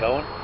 going.